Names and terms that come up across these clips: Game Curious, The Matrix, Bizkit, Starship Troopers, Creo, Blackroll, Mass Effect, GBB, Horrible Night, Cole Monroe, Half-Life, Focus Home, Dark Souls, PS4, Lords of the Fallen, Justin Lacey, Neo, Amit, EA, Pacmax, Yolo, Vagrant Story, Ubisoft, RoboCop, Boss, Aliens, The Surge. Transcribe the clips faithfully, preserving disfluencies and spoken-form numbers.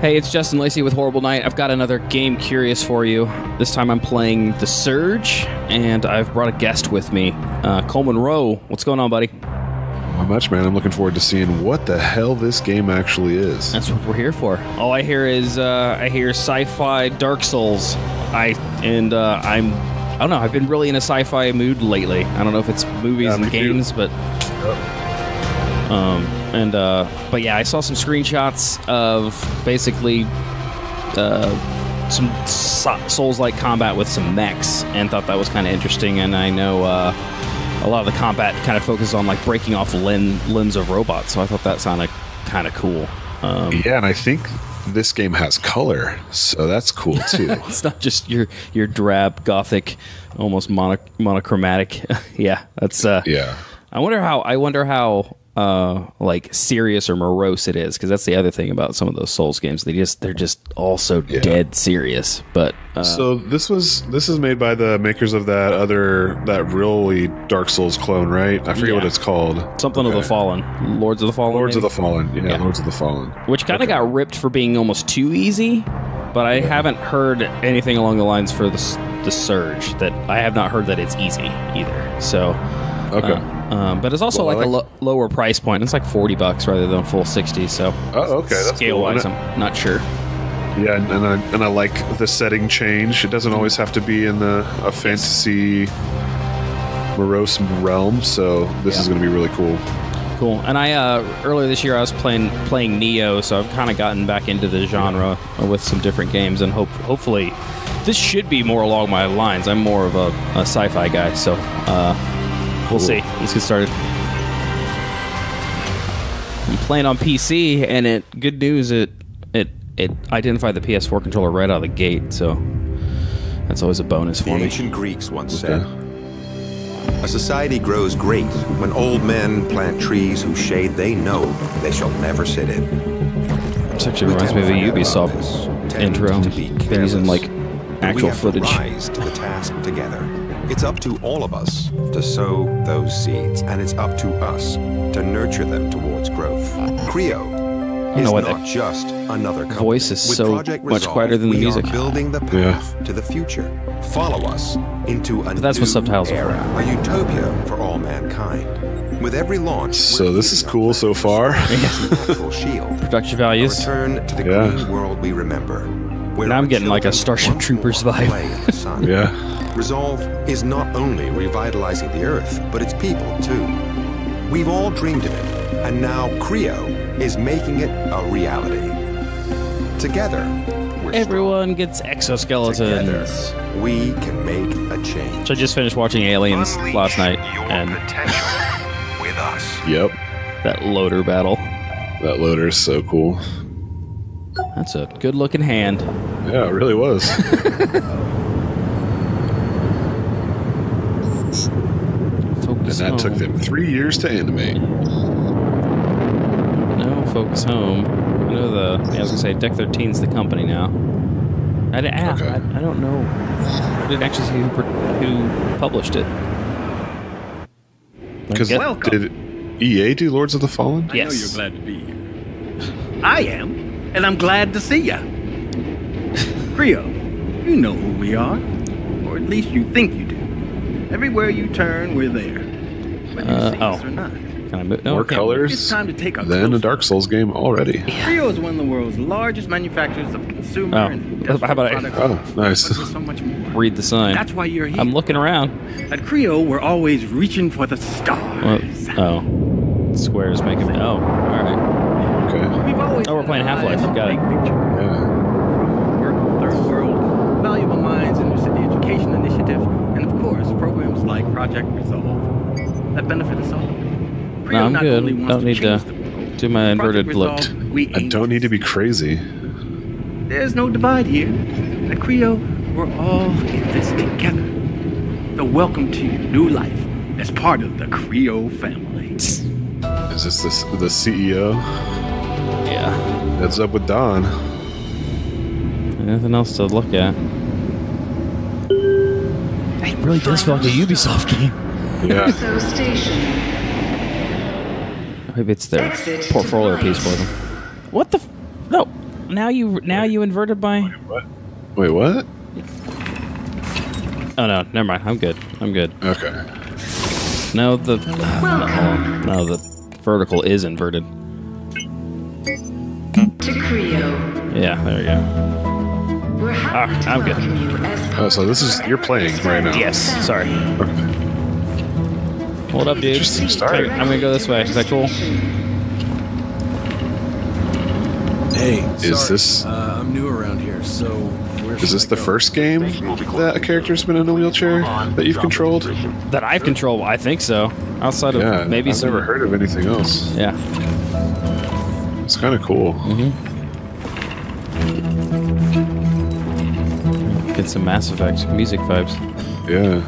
Hey, it's Justin Lacey with Horrible Night. I've got another game curious for you. This time I'm playing The Surge, and I've brought a guest with me, uh, Cole Monroe. What's going on, buddy? Not much, man. I'm looking forward to seeing what the hell this game actually is. That's what we're here for. All I hear is uh, I hear sci-fi Dark Souls. I and uh, I'm I don't know. I've been really in a sci-fi mood lately. I don't know if it's movies yeah, and games, too. but. Yep. Um, and, uh, but yeah, I saw some screenshots of basically, uh, some so- Souls-like combat with some mechs and thought that was kind of interesting. And I know, uh, a lot of the combat kind of focuses on like breaking off limb- limbs of robots. So I thought that sounded kind of cool. Um, yeah. And I think this game has color, so that's cool too. It's not just your, your drab gothic, almost mono- monochromatic. yeah. That's, uh, yeah. I wonder how, I wonder how, Uh, like serious or morose it is, because that's the other thing about some of those Souls games. They just they're just all so yeah. dead serious. But uh, so this was this is made by the makers of that other that really Dark Souls clone, right? I forget yeah. what it's called. Something okay. of the Fallen, Lords of the Fallen. Lords maybe? of the Fallen, yeah, yeah, Lords of the Fallen. Which kind of okay. got ripped for being almost too easy. But I yeah. haven't heard anything along the lines for the the Surge that I have not heard that it's easy either. So okay. Uh, Um, but it's also well, like, like a lo- lower price point. It's like forty bucks rather than full sixty. So oh, okay. scale-wise, cool. I'm not sure. Yeah, and, and I and I like the setting change. It doesn't always have to be in the a fantasy morose realm. So this yeah. is going to be really cool. Cool. And I uh, earlier this year I was playing playing Neo, so I've kind of gotten back into the genre yeah. with some different games, and hope hopefully this should be more along my lines. I'm more of a, a sci-fi guy, so. Uh, We'll see. Let's get started. I'm playing on P C, and it good news it it it identified the P S four controller right out of the gate, so that's always a bonus for me. The ancient Greeks once okay. said, "A society grows great when old men plant trees whose shade they know they shall never sit in." This actually reminds me of a Ubisoft intro. They're using like actual footage. We have to rise to the task together. It's up to all of us to sow those seeds, and it's up to us to nurture them towards growth. Creo is not just another company. Voice is so much quieter than the music. We are building the path yeah. to the future. Follow us into a that's new what subtitles era, are a utopia for all mankind. With every launch, so this is cool so far. Production values. A return to the yeah. green world we remember. Now I'm getting like a Starship Troopers vibe. yeah. Resolve is not only revitalizing the Earth, but its people, too. We've all dreamed of it, and now Creo is making it a reality. Together, we're Everyone strong. gets exoskeletons. Together, we can make a change. So I just finished watching Aliens Unleash last night. and with us. Yep. That loader battle. That loader is so cool. That's a good-looking hand. Yeah, it really was. And that home. took them three years to animate. No, Focus Home. I know the. I was gonna say Deck thirteen's the company now. I didn't. Okay. I, I don't know. I didn't actually see who, who published it. Because did E A do Lords of the Fallen? I yes. know you're glad to be here. I am, and I'm glad to see ya. Creo, you know who we are, or at least you think you do. Everywhere you turn, we're there. Uh, oh. Or not. Can I move? No, More okay. colors it's time to take a than a Dark Souls game already. Creo is one of the world's largest manufacturers of consumer oh. and How about I oh, nice. So much more. Read the sign. That's why you're here. I'm looking around. At Creo, we're always reaching for the stars. Well, oh. Squares making me... Oh, all right. Okay. We've always oh, we're playing Half-Life. Got it. Yeah. Work with third world, valuable minds in the city education initiative, and of course, programs like Project Resolve. That benefit us all. No, I'm not good. I don't need to, to do my inverted look. I don't need to be crazy. There's no divide here. At Creo, we're all in this together. So welcome to your new life as part of the Creo family. Is this the, the C E O? Yeah. That's up with Don. Nothing else to look at. It really does feel like a Ubisoft game. Yeah. So station. Maybe it's their Exit portfolio piece for them. What the? F- no. now you now wait, you inverted by. Wait, what? Wait, what? Oh no, never mind. I'm good. I'm good. Okay. No, the uh, no, no, the vertical is inverted. To Creo. Yeah, there we go. We're happy ah, to I'm good. Oh, so this is you're playing right now. Yes. Sorry. Okay. Hold up, dude. Start. I'm gonna go this way. Is that cool? Hey, is this? Uh, I'm new around here, so. Is this the first game that a character's been in a wheelchair that you've controlled? That I've controlled? I think so. Outside of yeah, maybe I've some... never heard of anything else. Yeah. It's kind of cool. Mm-hmm. Get some Mass Effect music vibes. Yeah.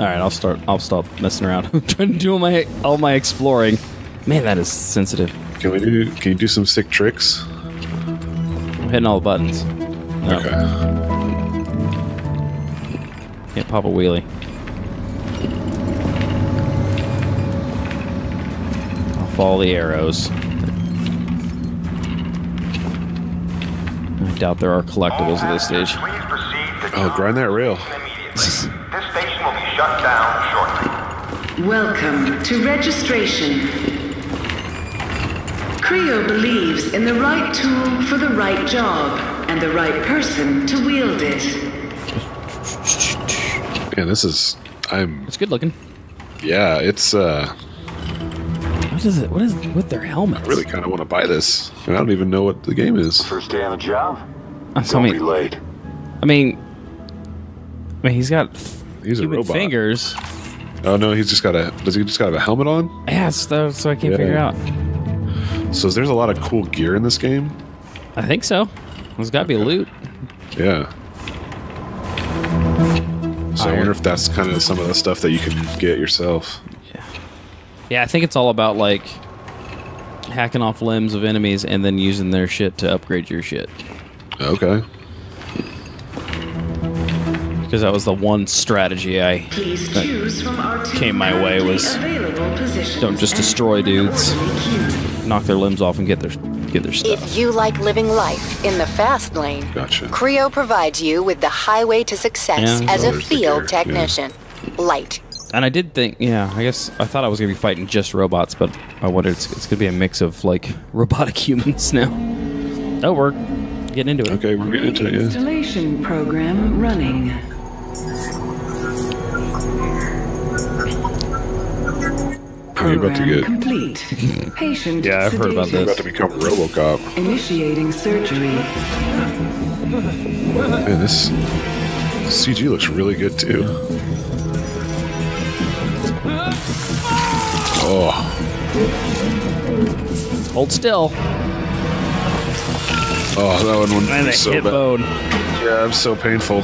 All right, I'll start. I'll stop messing around. I'm trying to do all my all my exploring. Man, that is sensitive. Can we do? Can you do some sick tricks? I'm hitting all the buttons. No. Okay. Can't pop a wheelie. I'll follow the arrows. I doubt there are collectibles at this stage. Oh, grind that rail. Shut down shortly. Welcome to registration. Creo believes in the right tool for the right job and the right person to wield it. Man, this is I'm It's good looking. Yeah, it's uh What is it? What is with their helmets? I really kind of want to buy this. And I don't even know what the game is. First day on the job. I'm so be late. I mean I mean he's got He's Human a robot. Fingers. Oh no, he's just got a. Does he just got a helmet on? Yeah, so, so I can't yeah. figure out. So there's a lot of cool gear in this game. I think so. There's got to okay. be loot. Yeah. So Iron. I wonder if that's kind of some of the stuff that you can get yourself. Yeah. Yeah, I think it's all about like hacking off limbs of enemies and then using their shit to upgrade your shit. Okay. Because that was the one strategy I came my way was don't just destroy dudes, knock their limbs off and get their get their stuff. If you like living life in the fast lane, gotcha. Creo provides you with the highway to success yeah. as oh, a field technician, yeah. light. And I did think, yeah, I guess I thought I was gonna be fighting just robots, but I wondered it's, it's gonna be a mix of like robotic humans now. That'll work. Getting into it. Okay, we're getting into it. Yeah. Installation program running. Are you about to get complete. Patient yeah, I've sedation. Heard about this. You're about to become RoboCop. Initiating surgery. Man, this C G looks really good too. Oh. Hold still. Oh, that one wouldn't be so hip bad. Bone. Yeah, I'm so painful.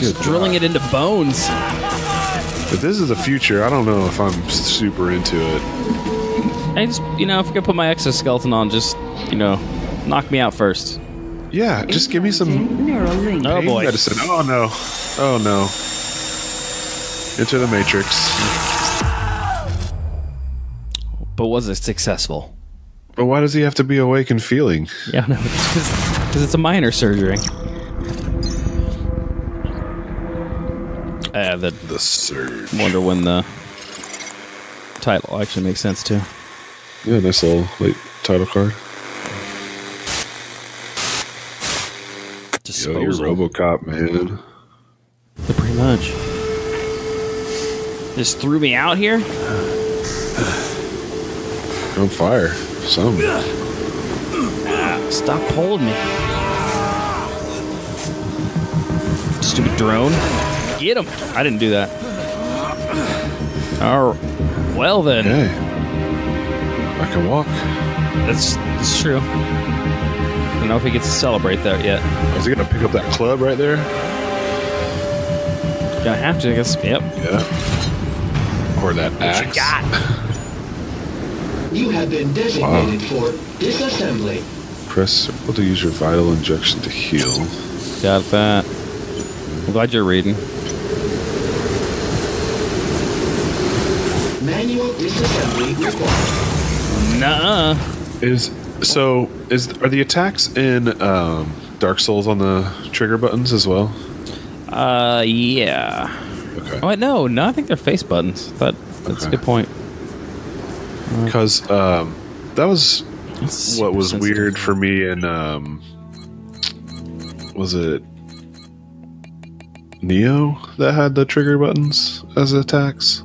Just drilling it into bones. If this is the future, I don't know if I'm super into it. I just, you know, if I could put my exoskeleton on, just, you know, knock me out first. Yeah, just give me some oh, boy. medicine. Oh, no. Oh, no. Into the Matrix. But was it successful? But why does he have to be awake and feeling? Yeah, no, because it's a minor surgery. Ah, uh, the, the surge. Wonder when the title actually makes sense too. Yeah, nice little like title card. Disposal. Yo, you're RoboCop, man. Yeah, pretty much. Just threw me out here. On fire. Some. Stop holding me. Stupid drone. Get him. I didn't do that. Oh, well then. Hey. I can walk. That's, that's true. I don't know if he gets to celebrate that yet. Is he going to pick up that club right there? Gonna have to, I guess. Yep. Yeah. Or that axe. What you got? You have been designated wow. for disassembly. Press circle to use your vital injection to heal. Got that. I'm glad you're reading. Nuh-uh. Is so is are the attacks in um, Dark Souls on the trigger buttons as well? Uh, yeah. Okay. Oh wait, no, no. I think they're face buttons. That that's okay. a good point. Because um, that was that's what was sensitive. weird for me in um, was it Neo that had the trigger buttons as attacks?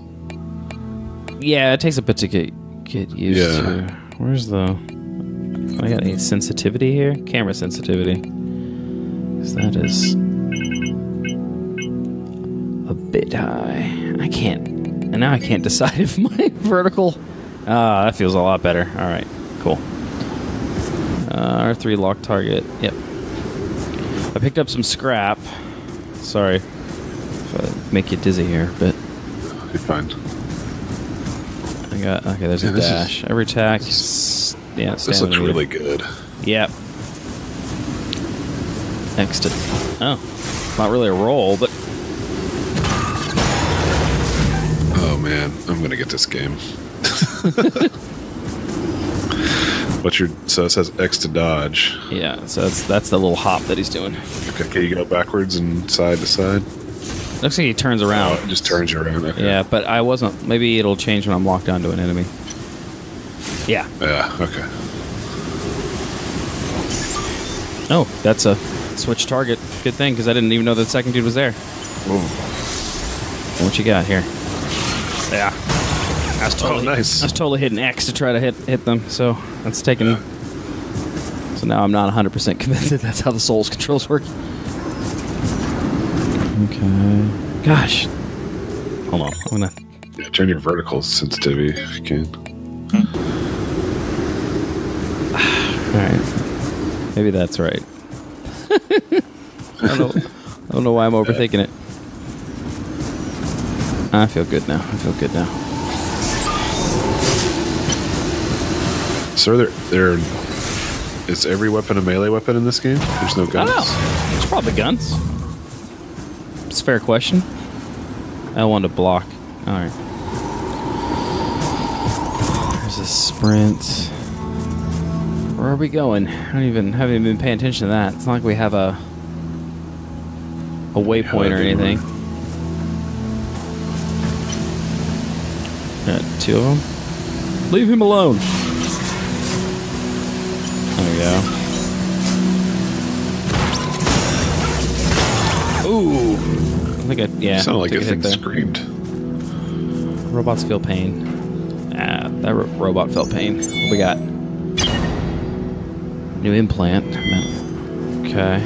Yeah, it takes a bit to get, get used yeah. to. Where's the... I got any sensitivity here? Camera sensitivity. Because that is... a bit high. I can't... And now I can't decide if my vertical... Ah, that feels a lot better. Alright, cool. Uh, R three lock target. Yep. I picked up some scrap. Sorry if I make you dizzy here, but... You're fine. Got, okay, there's yeah, a dash. Is, Every attack. This, yeah, this looks really good. Yep. Next. Oh, not really a roll, but. Oh man, I'm gonna get this game. What's your? So it says X to dodge. Yeah, so that's that's the little hop that he's doing. Okay, okay you go backwards and side to side. Looks like he turns around. Oh, it just turns you around. Okay. Yeah, but I wasn't. Maybe it'll change when I'm locked onto an enemy. Yeah. Yeah, okay. Oh, that's a switch target. Good thing, because I didn't even know the second dude was there. Whoa. What you got here? Yeah. I was totally, oh, nice. I was totally hitting X to try to hit hit them, so that's taking... Yeah. So now I'm not one hundred percent convinced that that's how the Souls controls work. Okay. Gosh. Hold on. I'm gonna yeah, turn your vertical sensitivity if you can. Hmm. All right. Maybe that's right. I don't know. I don't know why I'm overthinking it. I feel good now. I feel good now. So are there, there is every weapon a melee weapon in this game? There's no guns. I don't know. There's probably guns. It's a fair question. I want to block. Alright. There's a sprint. Where are we going? I don't even haven't even been paying attention to that. It's not like we have a a waypoint or anything. Got two of them. Leave him alone. There we go. Ooh. I think I, yeah. Sounded like a thing screamed. Robots feel pain. Ah, that ro robot felt pain. What we got? New implant. Okay.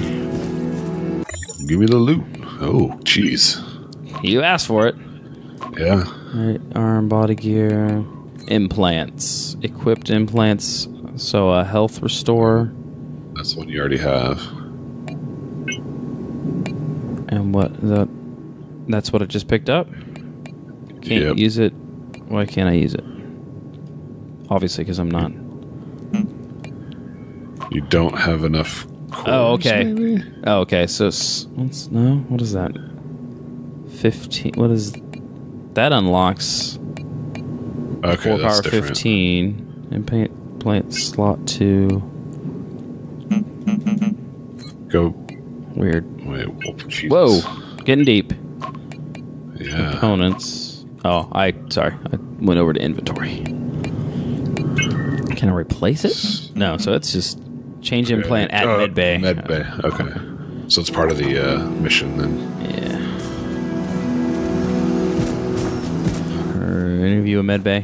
Give me the loot. Oh, jeez. You asked for it. Yeah. All right, arm, body gear, implants. Equipped implants. So a health restore. That's one you already have. And what that that's what it just picked up? Can't yep. use it. Why can't I use it? Obviously, because I'm not. You don't have enough cores, oh, okay. Maybe? Oh, okay. So, what's, no? What is that? fifteen. What is... That unlocks... Okay, four that's power different. fifteen. And paint, plant slot two. Go... Weird. Wait, whoa, getting deep. Yeah. Components. Oh, I sorry. I went over to inventory. Can I replace it? No. So it's just change okay. implant at uh, med bay. Med bay. Okay. So it's part of the uh, mission then. Yeah. Are any of you a med bay?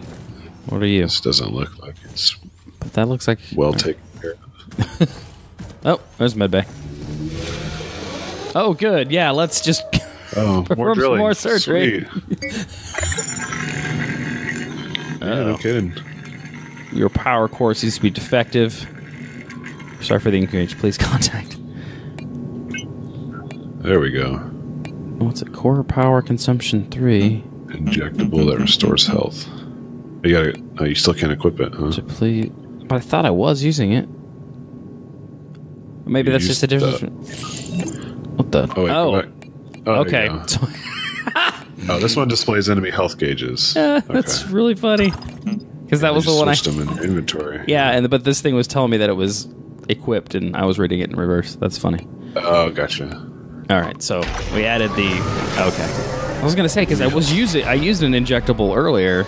What are you? This doesn't look like it's. But that looks like well taken care of. Oh, there's med bay. Oh, good. Yeah, let's just oh, perform more some more surgery. Yeah, uh, no kidding. Your power core seems to be defective. Sorry for the inconvenience. Please contact. There we go. What's it? Core power consumption three. Injectable that restores health. You gotta. Oh, you still can't equip it, huh? Please, but I thought I was using it. Maybe you that's just a difference. The... What the? Oh, wait, oh. oh okay. Oh, this one displays enemy health gauges. Uh, okay. That's really funny. Because yeah, that was the one I switched them in inventory. Yeah, and but this thing was telling me that it was equipped, and I was reading it in reverse. That's funny. Oh, gotcha. All right, so we added the okay. I was gonna say because I was using I used an injectable earlier.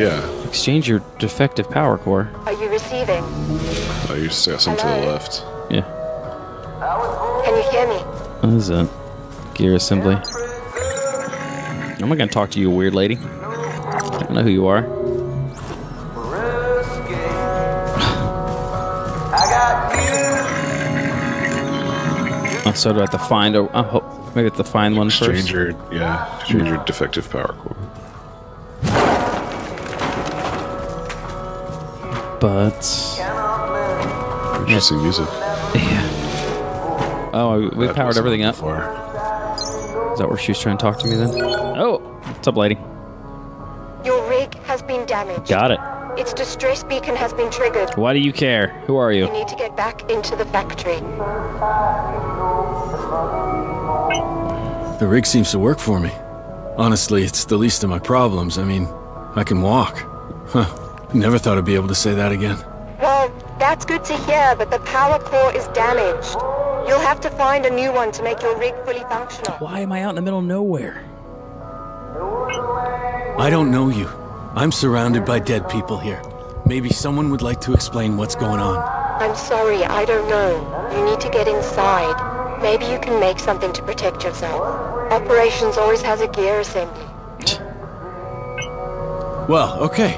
Yeah. Exchange your defective power core. Are you receiving? Oh, you just got some to the left. Yeah. Can you hear me? What is that? Gear assembly. I'm not gonna talk to you, weird lady. I don't know who you are. Oh, so do I have to find a... I hope, maybe I have to find one first. Exchange your... Yeah. Exchange your defective power core. But... Interesting music. Yeah. Oh, we that powered everything up. Before. Is that where she was trying to talk to me then? Oh! What's up, lady? Your rig has been damaged. Got it. Its distress beacon has been triggered. Why do you care? Who are you? You need to get back into the factory. The rig seems to work for me. Honestly, it's the least of my problems. I mean, I can walk. Huh. Never thought I'd be able to say that again. Well, that's good to hear, but the power core is damaged. You'll have to find a new one to make your rig fully functional. Why am I out in the middle of nowhere? I don't know you. I'm surrounded by dead people here. Maybe someone would like to explain what's going on. I'm sorry, I don't know. You need to get inside. Maybe you can make something to protect yourself. Operations always has a gear assembly. Well, okay.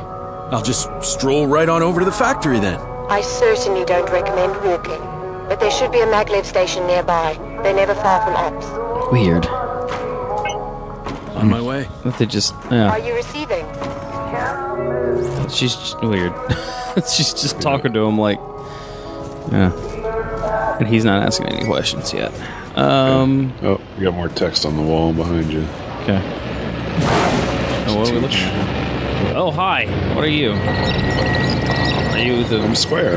I'll just stroll right on over to the factory then. I certainly don't recommend walking. But there should be a maglev station nearby. They're never far from ops. Weird. On my way. But they just... Yeah. Are you receiving? She's just weird. She's just talking to him like... Yeah. And he's not asking any questions yet. Um, oh, you got more text on the wall behind you. Okay. Oh, what are we looking at? Oh, hi. What are you? Are you the... I'm square.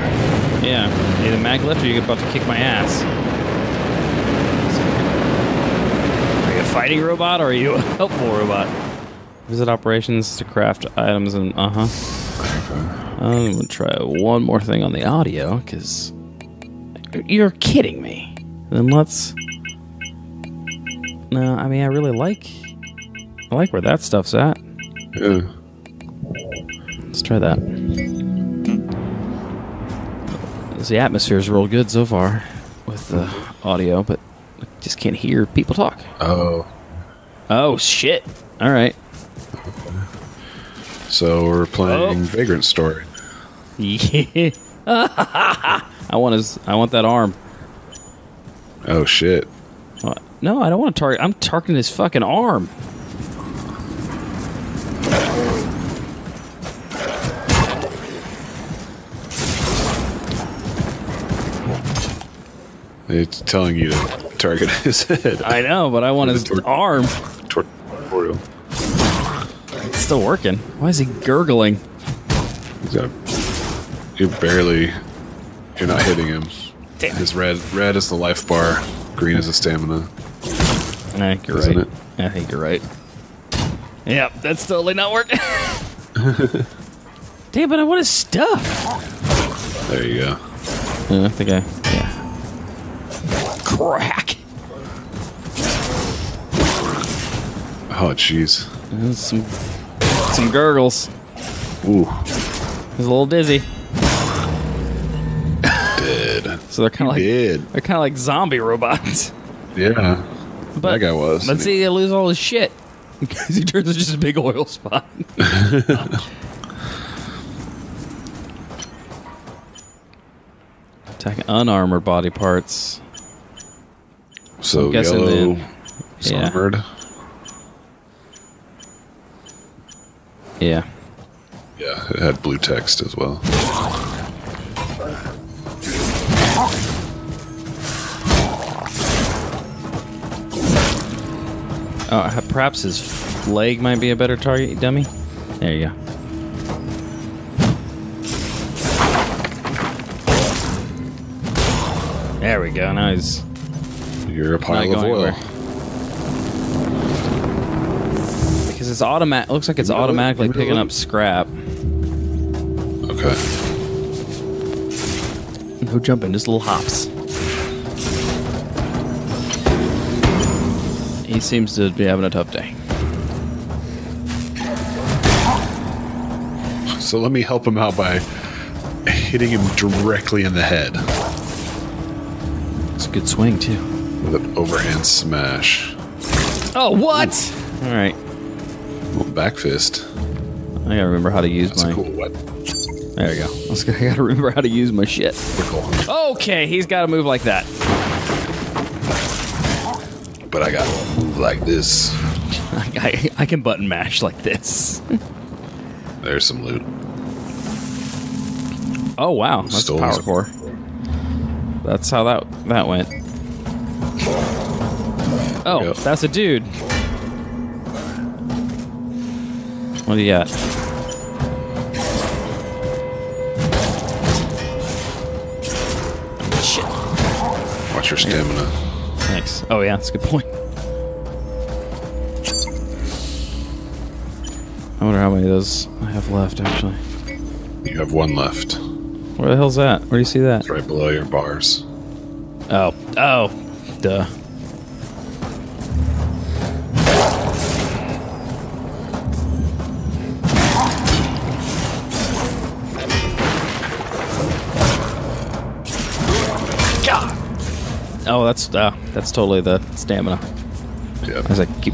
Yeah. Are you the maglev or are you about to kick my ass? Are you a fighting robot or are you a helpful robot? Visit operations to craft items and... Uh-huh. Okay. I'm going to try one more thing on the audio, because... You're kidding me. Then let's... No, I mean, I really like... I like where that stuff's at. Yeah. Let's try that. The atmosphere's real good so far with the audio, but I just can't hear people talk. Oh. Oh, shit. All right. So we're playing oh. Vagrant Story. Yeah. I want his. I want that arm. Oh shit! Uh, no, I don't want to target. I'm targeting his fucking arm. It's telling you to target his head. I know, but I want his arm. It's still working. Why is he gurgling? He's got. You're barely. You're not hitting him. Damn. His red, red is the life bar. Green is the stamina. I think you're Isn't right. It? I think you're right. Yeah, that's totally not working. Damn, but I want his stuff. There you go. Yeah, I think I. Yeah. Crack. Oh, jeez. Some, some gurgles. Ooh. He's a little dizzy. So they're kind of like did. they're kind of like zombie robots. Yeah, but that guy was. Let's see, he lose all his shit because he turns into just a big oil spot. Attack unarmored body parts. So I'm guessing yellow is yeah. armored. Yeah. Yeah, it had blue text as well. Oh, perhaps his leg might be a better target, dummy. There you go. There we go. Now he's. You're a pile of oil. Anywhere. it's automatic. Looks like it's automatically it, picking it. up scrap. Okay. No jumping, just little hops. He seems to be having a tough day. So let me help him out by hitting him directly in the head. It's a good swing, too. With an overhand smash. Oh, what? Ooh. All right. Well, back fist. I gotta remember how to use That's my... That's a cool weapon. There we go. Let's go. I gotta remember how to use my shit. Cool. Okay, he's gotta move like that. But I gotta move like this. I, I, I can button mash like this. There's some loot. Oh, wow. That's Stole a power core. That's how that that went. Oh, yep. That's a dude. What do you got? Shit. Watch your stamina. Thanks. Oh, yeah. That's a good point. I wonder how many of those I have left, actually. You have one left. Where the hell's that? Where do you see that? It's right below your bars. Oh. Oh. Duh. God. Oh, that's uh, that's totally the stamina. Yeah. As I keep...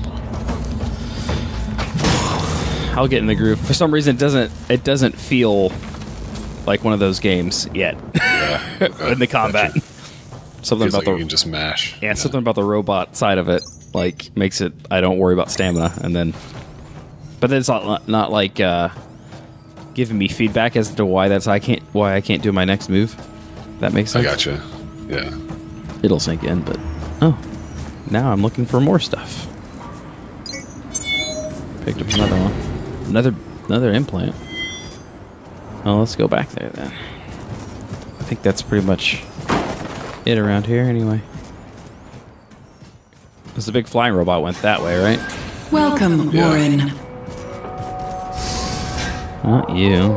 I'll get in the groove. For some reason, it doesn't it doesn't feel like one of those games yet. Yeah, okay. In the combat, gotcha. something Feels about like the you can just mash. Yeah, yeah, something about the robot side of it like makes it. I don't worry about stamina, and then, but then it's not not like uh, giving me feedback as to why that's I can't why I can't do my next move. That makes sense. I gotcha. Yeah, it'll sink in. But oh, now I'm looking for more stuff. Picked up another one. Another another implant. Well, let's go back there then. I think that's pretty much it around here anyway. Because the big flying robot went that way, right? Welcome, yeah. Warren. Not you.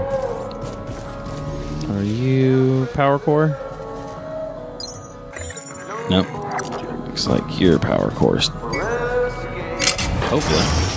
Are you power core? Nope. Looks like you're power core. Hopefully.